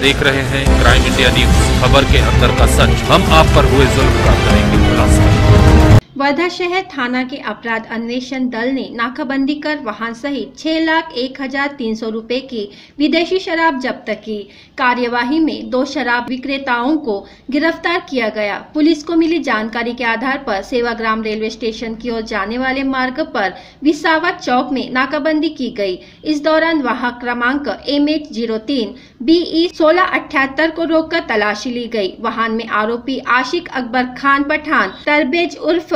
आप देख रहे हैं क्राइम इंडिया न्यूज, खबर के अंदर का सच। हम आप पर हुए जुल्म का करेंगे खुलासा। वर्धा शहर थाना के अपराध अन्वेषण दल ने नाकाबंदी कर वाहन सहित 6,01,300 रुपये की विदेशी शराब जब्त की। कार्यवाही में 2 शराब विक्रेताओं को गिरफ्तार किया गया। पुलिस को मिली जानकारी के आधार पर सेवाग्राम रेलवे स्टेशन की ओर जाने वाले मार्ग पर विसावा चौक में नाकाबंदी की गई। इस दौरान वाहक क्रमांक MH03BE1678 को रोककर तलाशी ली गई। वाहन में आरोपी आशिक अकबर खान पठान, तरबेज उर्फ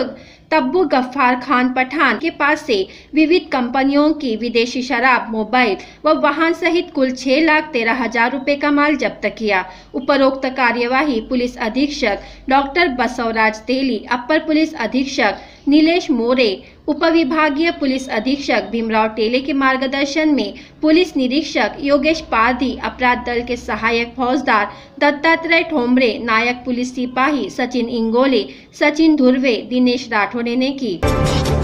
तब्बू गफ्फार खान पठान के पास से विविध कंपनियों की विदेशी शराब, मोबाइल व वाहन सहित कुल 6,13,000 रुपये का माल जब्त किया। उपरोक्त कार्यवाही पुलिस अधीक्षक डॉक्टर बसवराज तेली, अपर पुलिस अधीक्षक नीलेष मोरे, उपविभागीय पुलिस अधीक्षक भीमराव टेले के मार्गदर्शन में पुलिस निरीक्षक योगेश पार्धी, अपराध दल के सहायक फौजदार दत्तात्रेय ठोमरे, नायक पुलिस सिपाही सचिन इंगोले, सचिन धुरवे, दिनेश राठौड़े ने की।